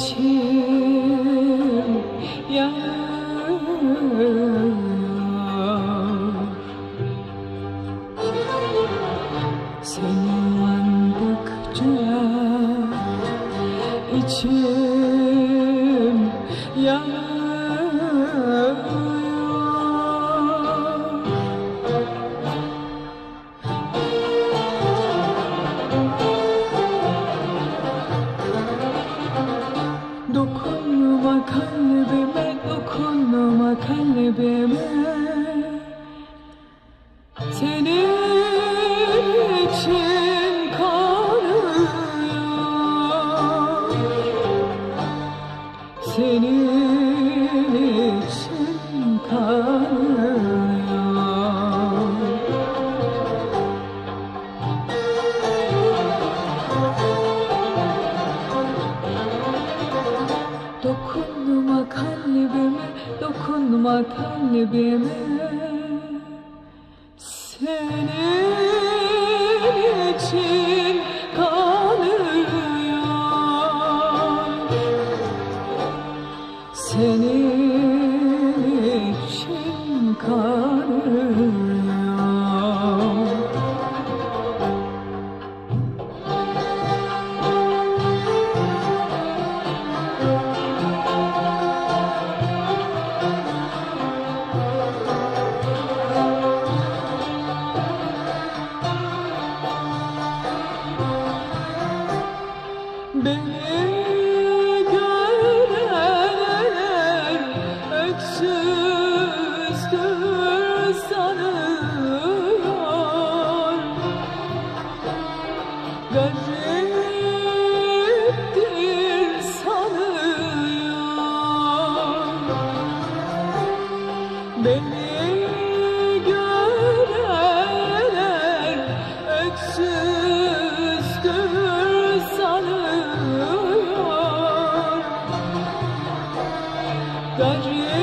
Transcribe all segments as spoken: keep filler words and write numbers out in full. için yar, seni andıkça içim yar. Dokunma kalbime, dokunma kalbime, senin için kanıyor, senin için kanıyor. Dokunma kalbime, dokunma kalbime, senin için kanıyor, senin için kanıyor. Beni görenler öksüzdür sanıyor, gariptir sanıyor. Beni görenler öksüzdür sanıyor, gariptir sanıyor.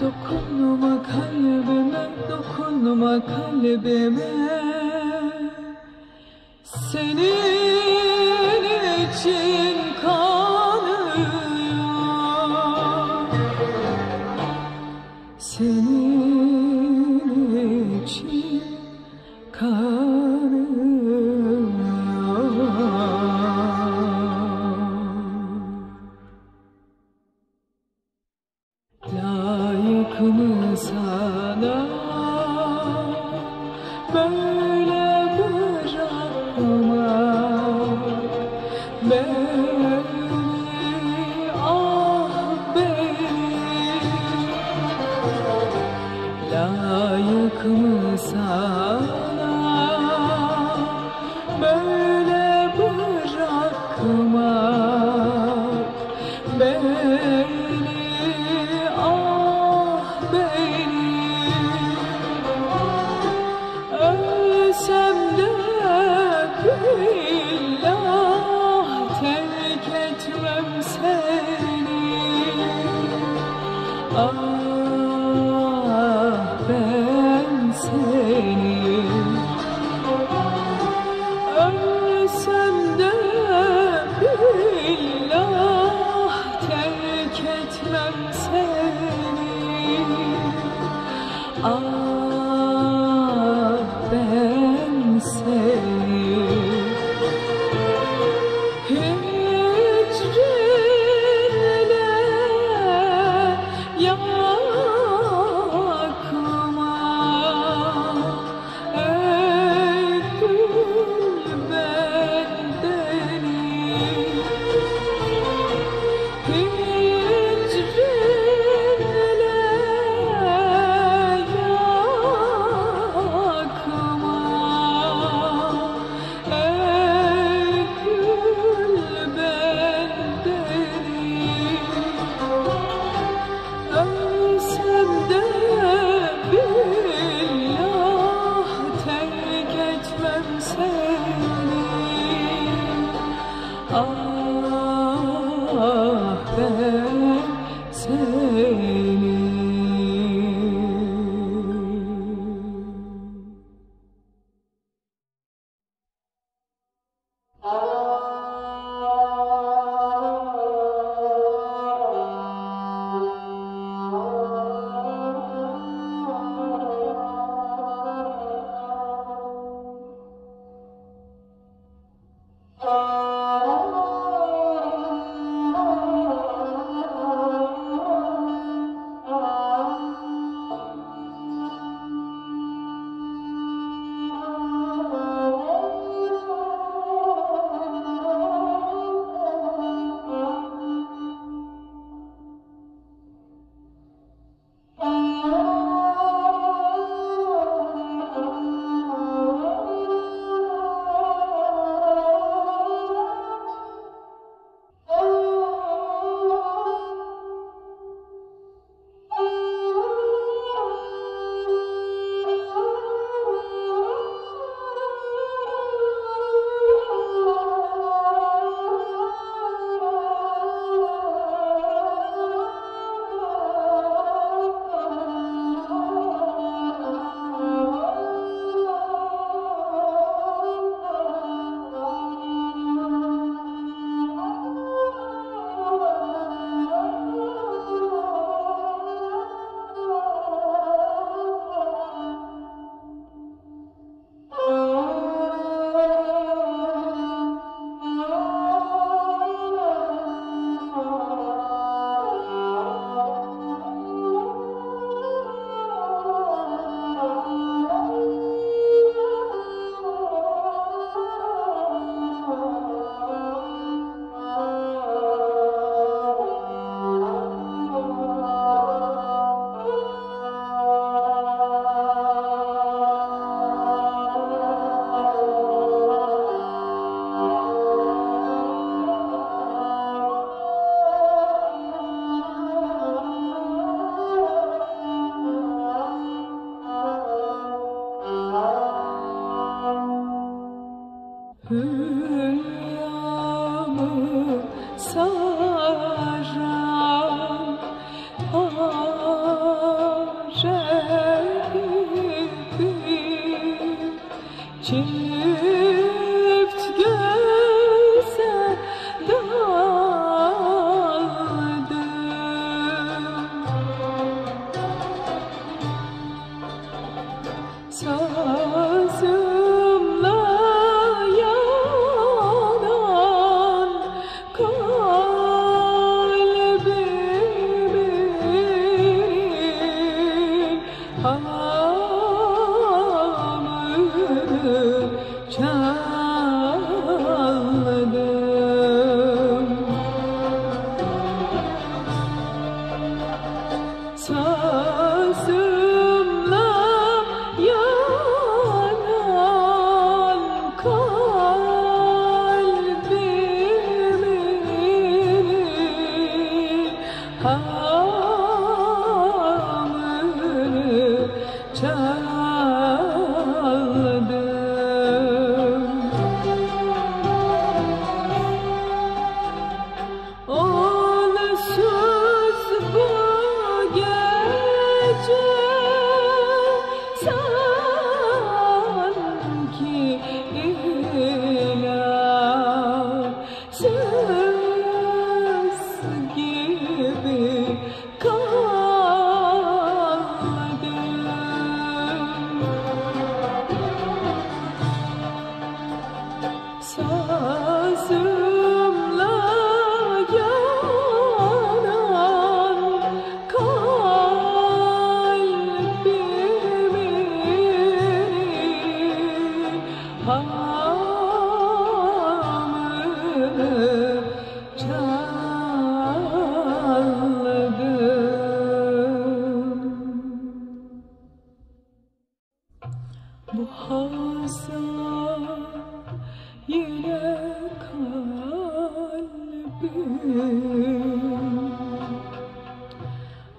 Dokunma kalbime, dokunma kalbime, senin için kanıyor, senin için kanıyor. Layık mı sana böyle bırakmak, böyle layık mı sana böyle bırakmak beni, ah beni. Ölsem de billah terk etmem seni, ah ben seni. Ölsem de billah terk etmem seni, ah ben seni. Ah, ben hamını çaldım. Onsuz bu gece sanki sazımla yanan kalbimi hamını çaldım. Bu hasıla yine kalbim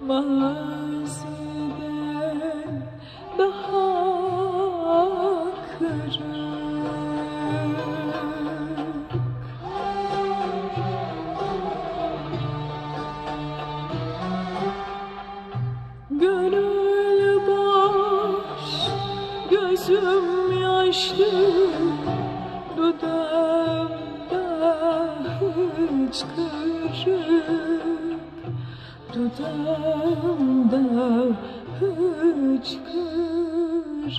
maziden daha kırık. Gönül boş, gözüm yaşlı, dudağımda hıçkırık, dudağımda hıçkırık.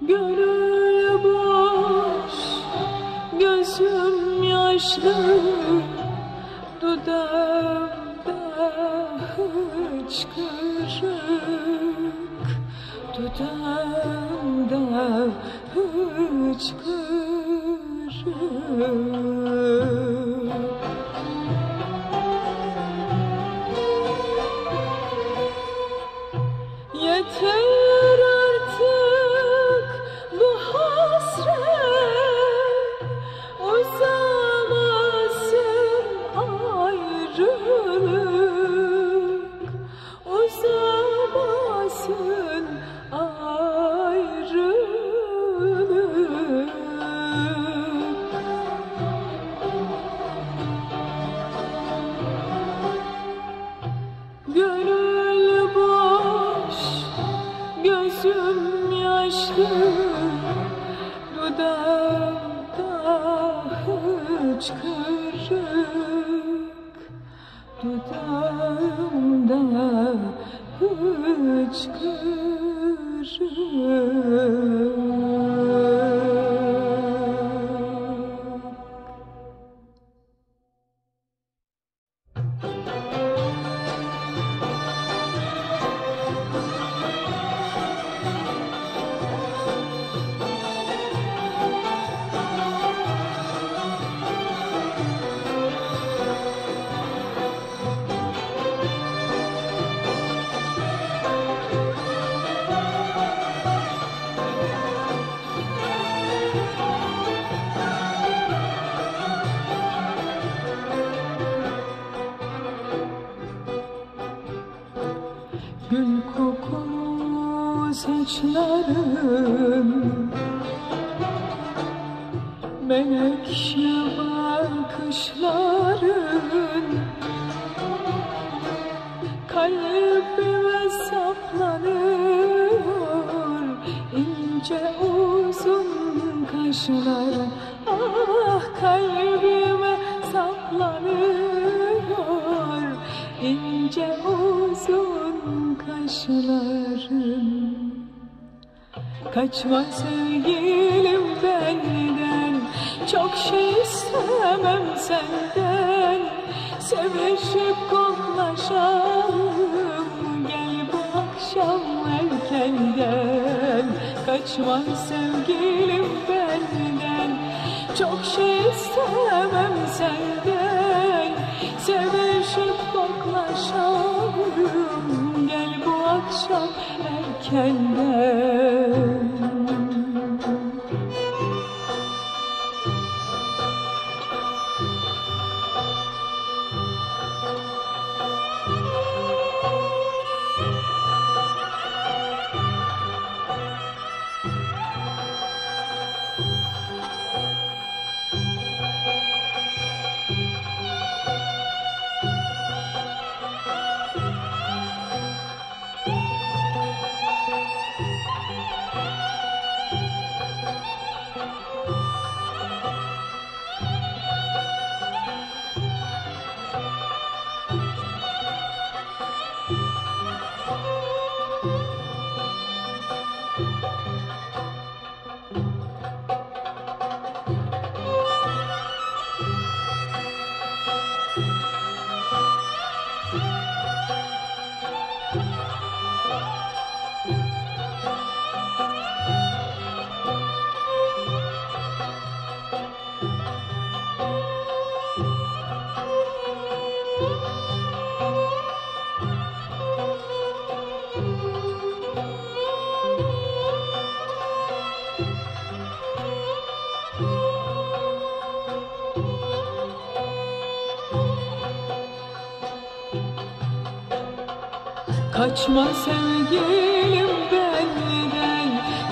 Gönül boş, gözüm yaşlı, dudağımda hıçkırık, dudağımda hıçkırık. Yeter artık bu hasret, uzamasın ayrılık, uzamasın ayrılık. Gönül boş, gözüm yaşlı, dudağımda hıçkırık, dudağımda hıçkırık. Gül kokulu saçların, menekşe bakışların kalbime saplanıyor. İnce uzun kaşların ah kalbime saplanıyor. İnce uzun kaşların, kaçma sevgilim benden, çok şey istemem senden, sevişip koklaşalım gel bu akşam erkenden. Kaçma sevgilim benden, çok şey istemem senden, sevişip koklaşalım gel bu akşam erkenden. Kaçma sevgilim benden,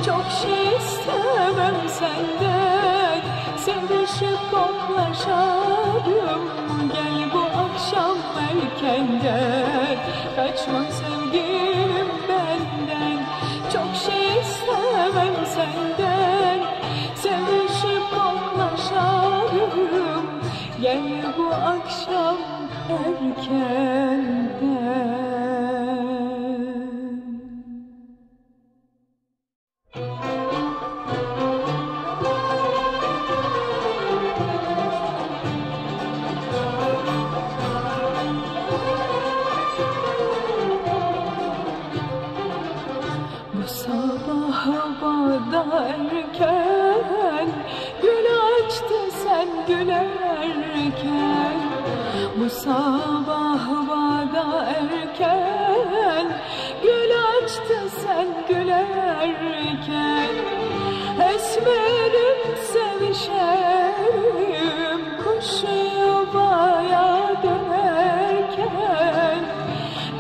çok şey istemem senden. Sevişip koklaşalım, gel bu akşam erkenden. Kaçma sevgilim benden, çok şey istemem senden. Sevişip koklaşalım, gel bu akşam erkenden. Erken gül açtı sen gülerken, bu sabah havada erken gül açtı sen gülerken. Esmerim sevişerim kuş yuvaya dönerken,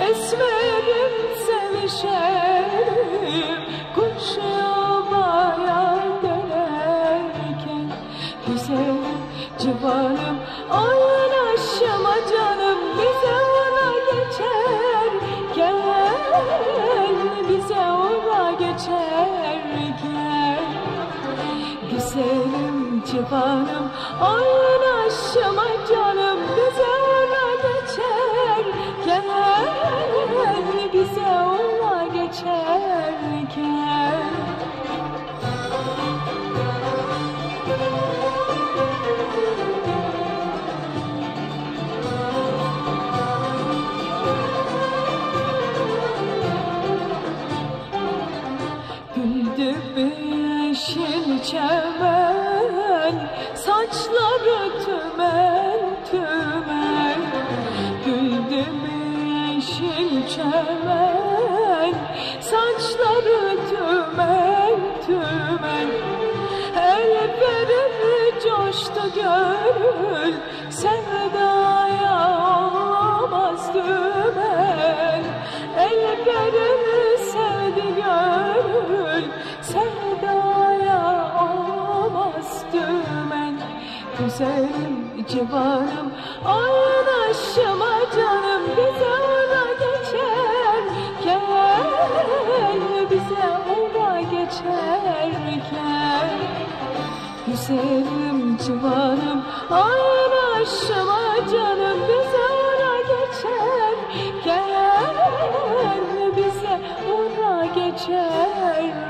esmerim sevişerim kuş yuvaya dönerken. Güzel civanım oynaşma canım, bize ona geçerken, bize ona geçerken. Güzelim civanım oynaşma canım, bize ona geçerken, bize ona geçerken. Yeşil çemen, saçları tümen tümen. Güldü mü yeşil çemen, saçları tümen tümen. El verir coştu gönül, sevdaya olmaz dümen. El verir sevdi gönül, sevdaya olmaz dümen. Güzelim civanım oynaşma canım, bize ona geçerken, bize ona geçerken. Güzelim civanım oynaşma canım, bize ona geçerken, bize ona geçerken.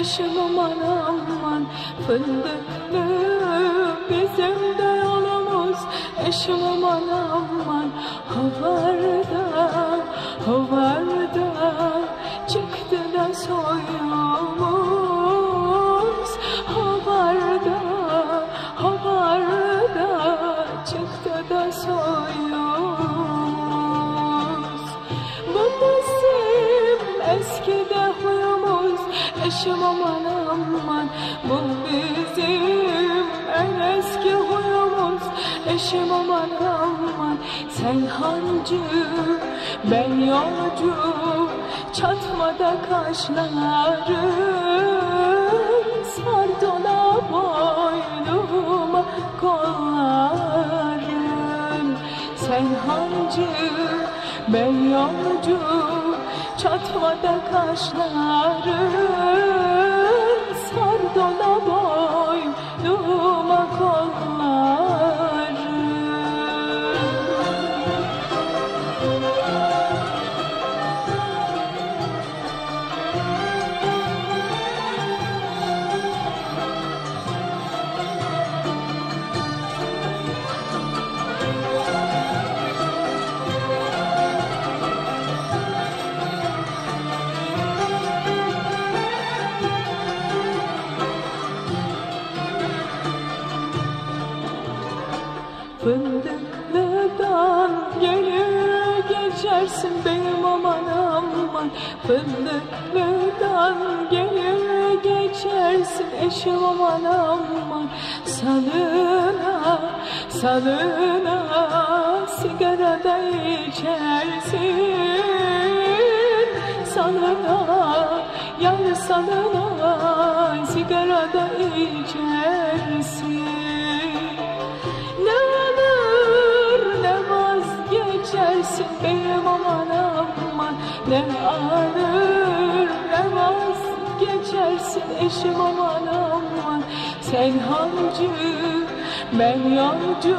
Eşim aman aman fındıklı, bizim de yolumuz. Eşim aman aman havarda havarda çıktı da soyumuz. Havarda havarda çıktı da soyumuz. Bu bizim eskide huyumuz. Eşim aman aman, bu bizim en eski huyumuz. Eşim aman aman, sen hancı, ben yolcu. Çatmada kaşlarım, sar dola boynuma kollarım. Sen hancı, ben yolcu. Çatmada kaşlarım, sar dola boynuma kollarım. Fındık neden gelir geçersin benim aman aman. Fındık neden gelir geçersin eşim aman aman. Salına salına sigara da içersin. Salına yar salına sigara da içersin. Benim aman aman ne alır ne vazgeçersin eşim aman aman. Sen hancı ben yancı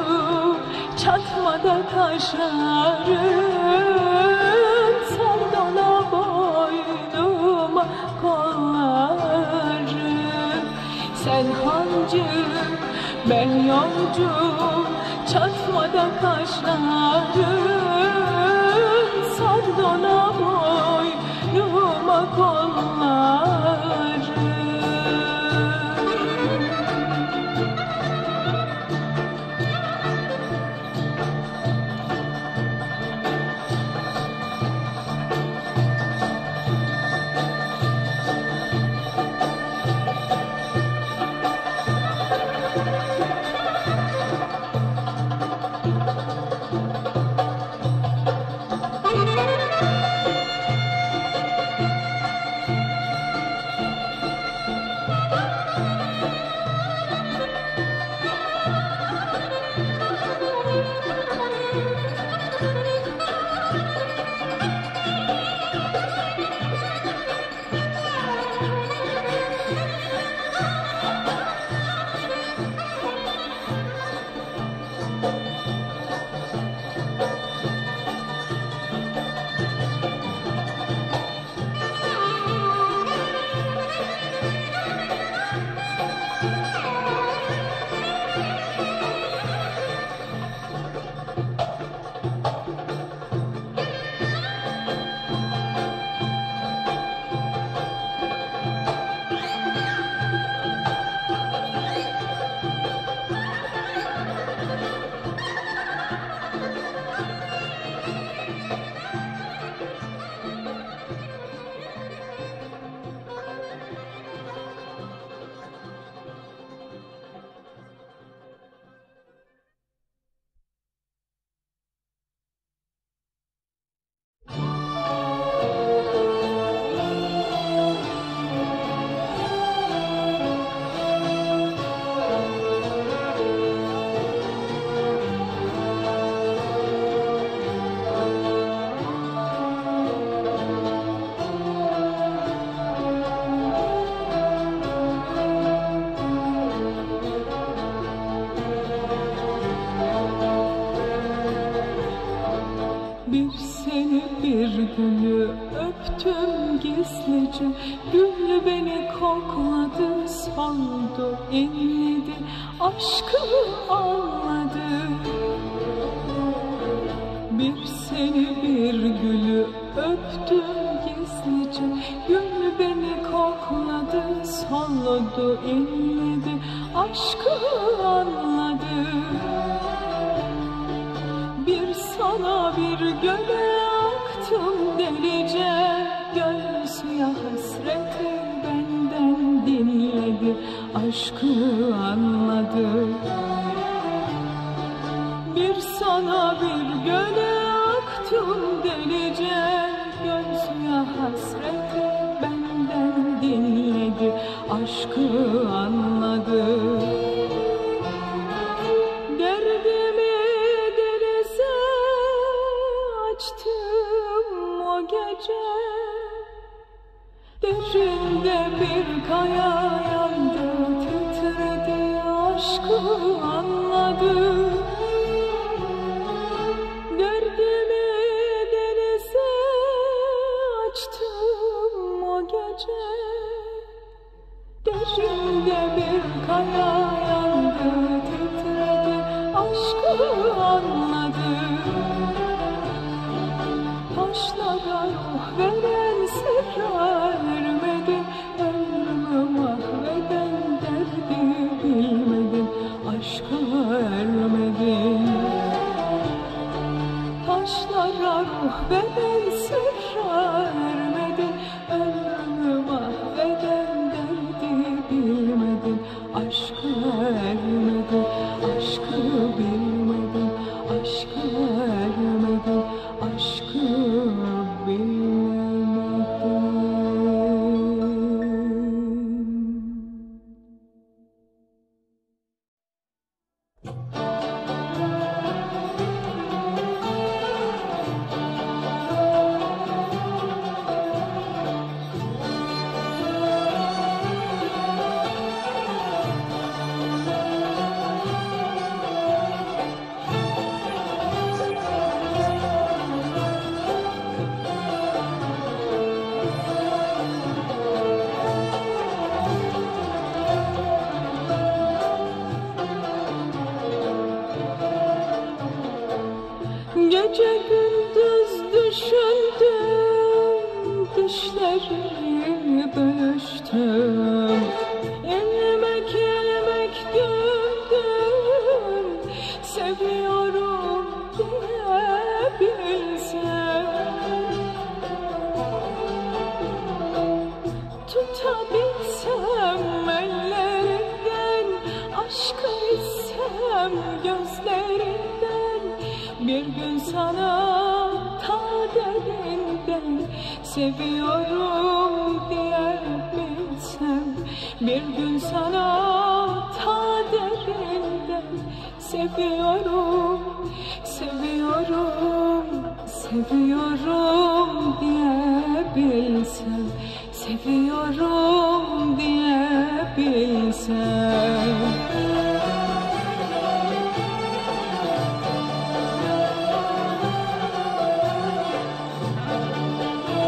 çatmada taşarım. Sandala boynuma koyarım. Sen hancı ben yancı çatmada taşarım. Sardona boynuma kollarım. Aşka ermedim. mahveden, sırra ermeden, ömrümü mahveden, derdi bilmeden, aşkı ermeden, aşkı bilmeden, aşkı ermeden, aşkı bilmeden. Gece gündüz düşündüm, düşlerimi bölüştüm. Elmek elmek güldüm, seviyorum diyebilsem. Tutabilsem ellerinden, aşkı içsem gözlerinden. Bir gün sana ta derinden seviyorum diyebilsem, bir gün sana ta derinden seviyorum, seviyorum, seviyorum diyebilsem, seviyorum diyebilsem.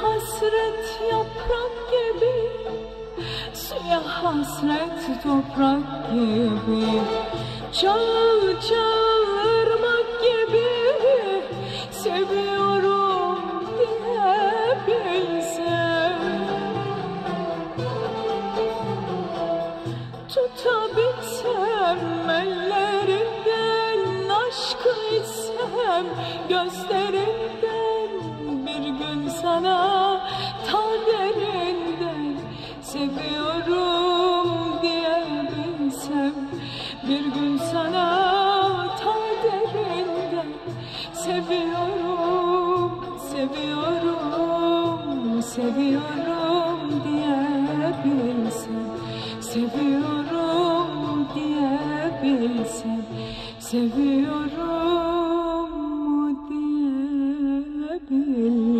Hasret yaprak gibi, suya hasret toprak gibi, çağıl çağıl ırmak gibi, seviyorum diyebilsem. Tutabilsem ellerinden, aşkı içsem gözlerinden, bir gün sana ta derinden seviyorum diyebilsem, bir gün sana ta derinden seviyorum, seviyorum, seviyorum diyebilsem, seviyorum diyebilsem, seviyorum diyebilsem.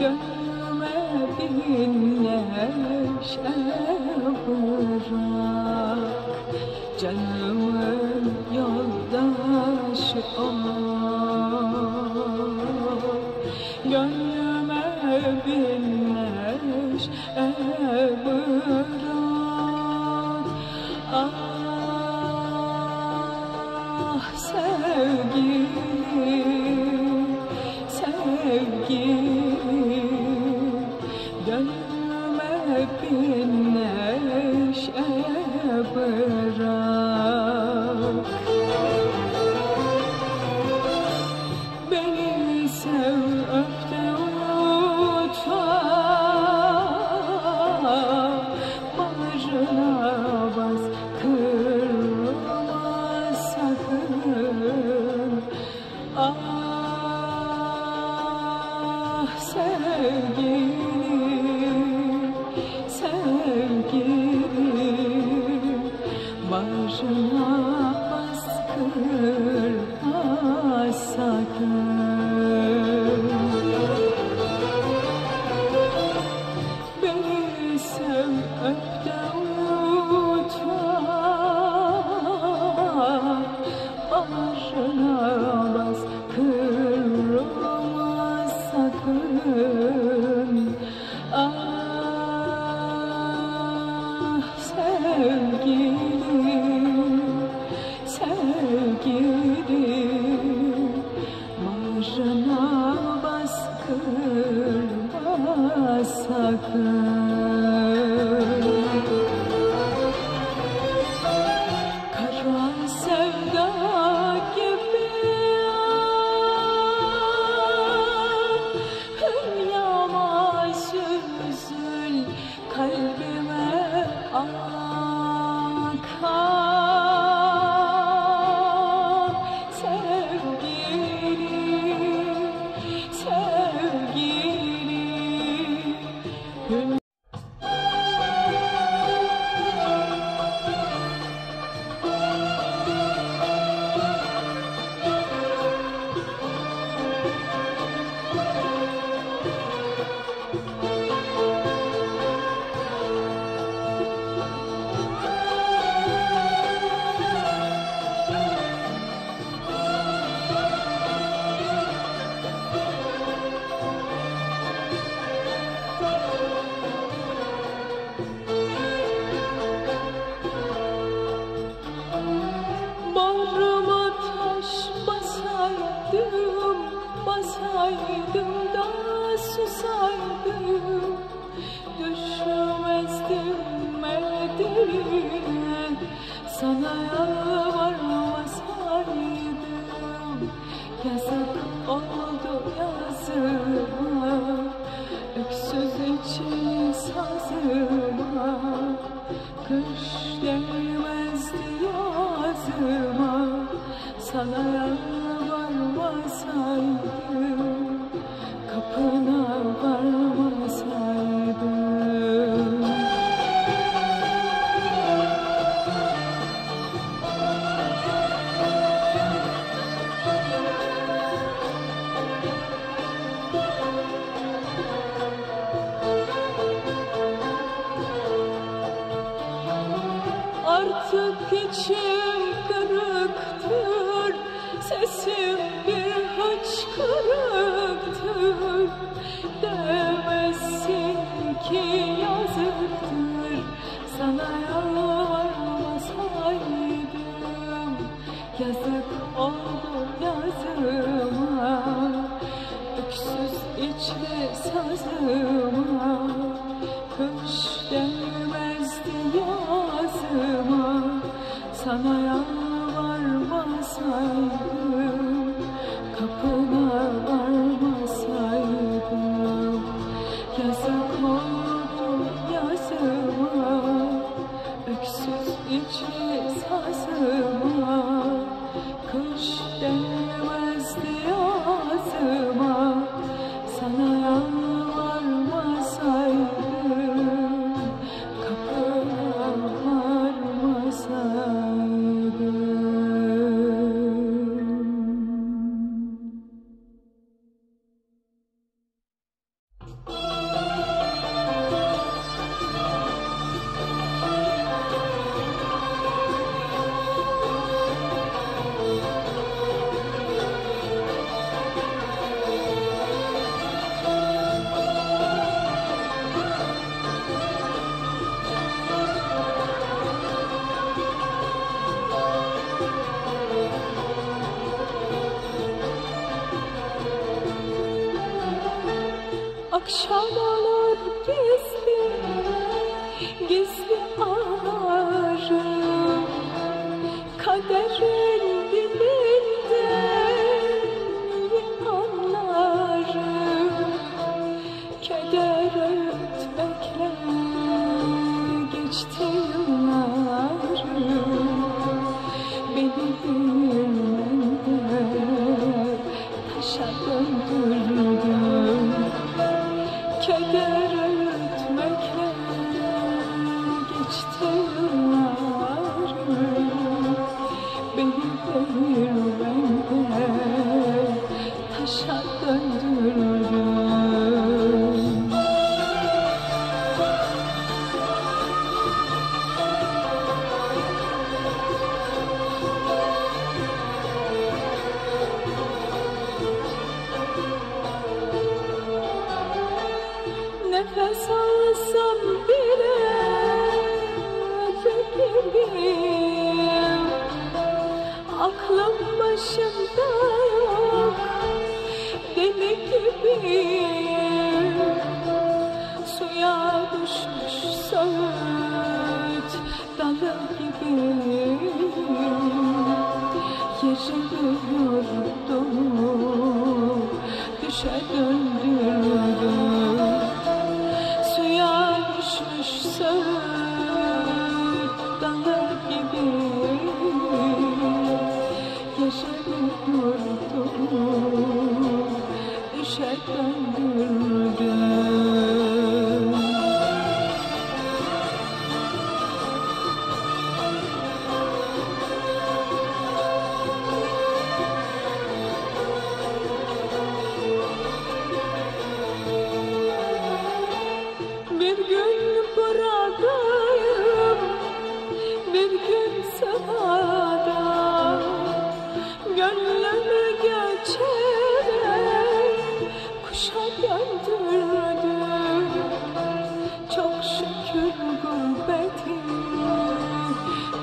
Gönlüme bin neşe bırak, canımın yoldaşı ol. Gönlüme bin neşe bırak. Ah sevgilim, sevgilim, gönlüme bin neşe bırak. Beni sev, öp de unut, sevgilim, sevgilim, başına baskın hasadın. Beni sev, öp de unutma, başına baskın sakın. Ah sevgilim, sevgilim, başına baskın sakın. Kara sevda basaydım da susaydım, düşmezdim merdivenine, sana yalvarmasaydım. Yazık oldu, yazıma, öksüz için sazıma, kış değmezdi yazıma, sana yalvarmasaydım, kapına varmasaydım. Artık içim kırıktır, sesim bir hıçkırıktır, demezsin ki yazıktır, sana yalvarmasaydım. Yazık oldu yazıma, öksüz içli sazıma, kış değmezdi yazıma, sana yalvarmasaydım, kapına varmasaydım. Yazık oldu yazıma, öksüz içli sazıma, kış değmezdi yazıma, sana yalvarmasaydım. Akşam olur gizli, gizli ağlarım, kaderin dilinden yeni anlarım. Keder ötmekle geçti yıllarım, beni bilmemde taşa döndürdüm. keder öğütmekle geçti yıllarım. Beni devir bende taşa döndürdüm. Nefes alsam bile fikirdim, aklım başımda yok, deli gibiyim. Suya düşmüş söğüt dalı gibiyim. Yerimi yurdum, düşe döndürdüm. Düşmüş söğüt dalı gibi, yaşadım yurdum, düşe döndürdüm. Gönlümü geçerek kuşa döndürdüm. Çok şükür gurbeti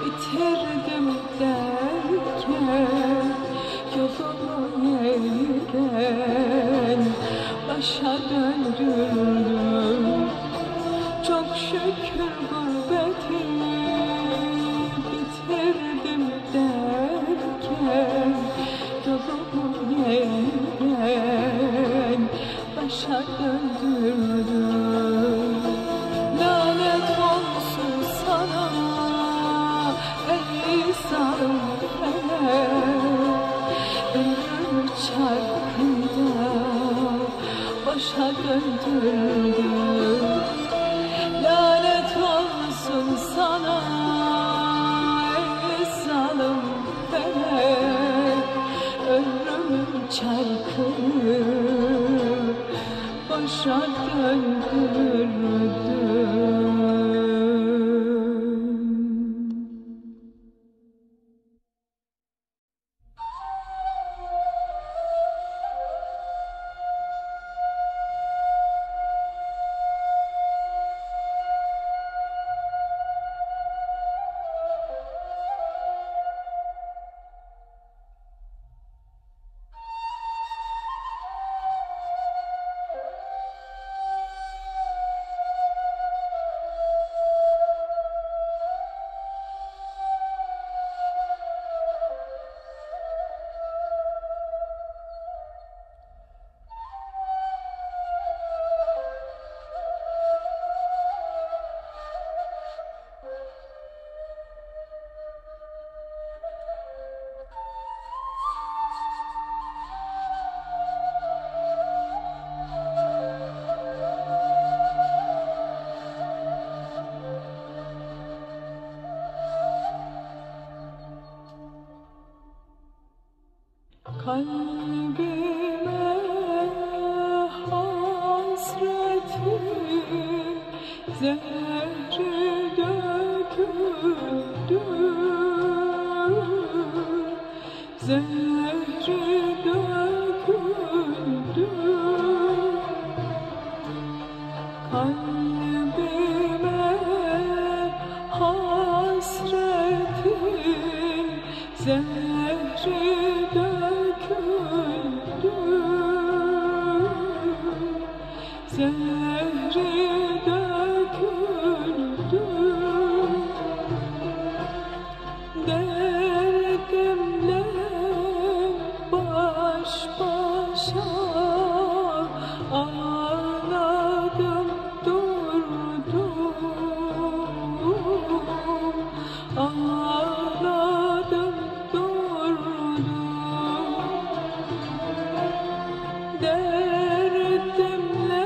bitirdim derken, yolumu yeniden başa döndürdüm. Çok şükür gurbeti bitirdim derken, yolumu yeniden başa döndürdüm. Lanet olsun sana ey zalim, ömrümü çarkında başa döndürdüm. Lanet olsun sana ey zalim felek, ömrümün çarkını başa döndürdüm. Kalbime hasretin zehri döküldü, zehri döküldü. Kalbime hasretin zehri zehri döküldü. Derdimle baş başa ağladım durdum, ağladım durdum. Derdimle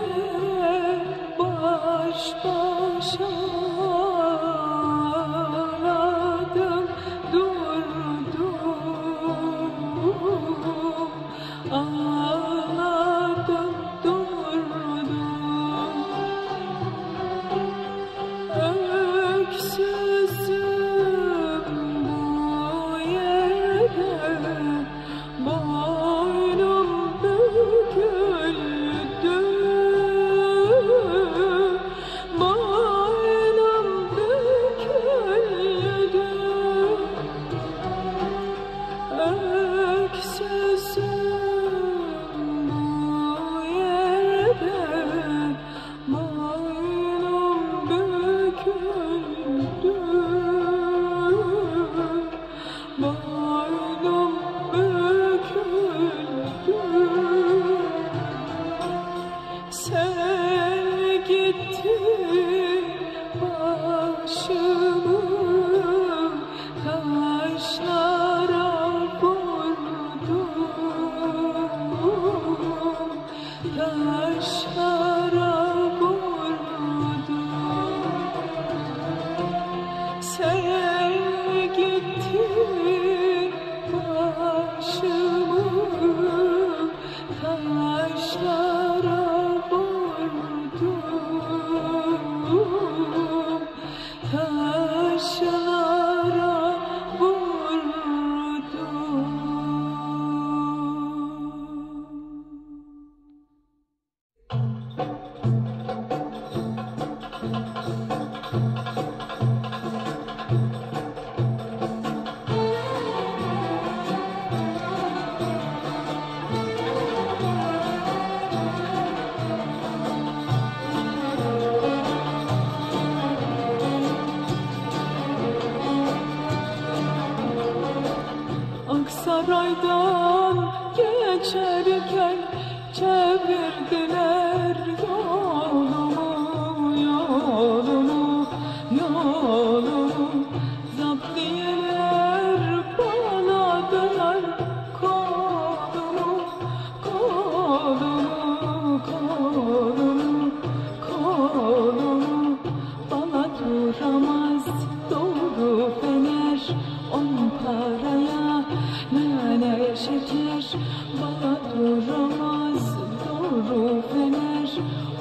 Saraydan geçerken çevirdiler yolumu, yolumu, yolumu. Zaptiyeler bağladılar kolumu, kolumu, kolumu, kolumu. Bana duramaz doğru fener on paraya. Nane şeker bana duramaz doğru fener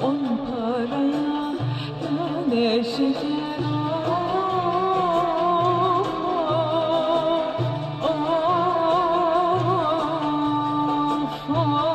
on paraya nane şeker oh, oh, oh, oh, oh, oh, oh.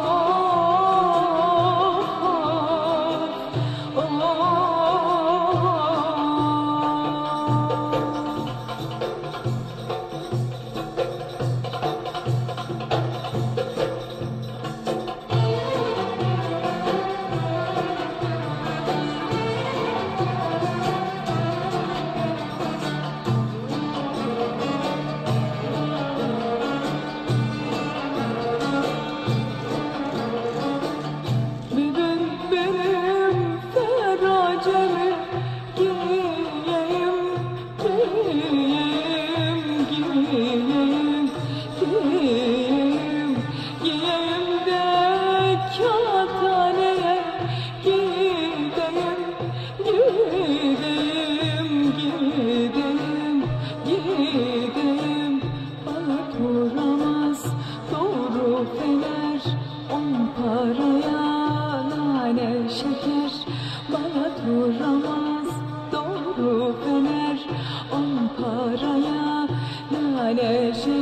Doğru fener on paraya nane şeker.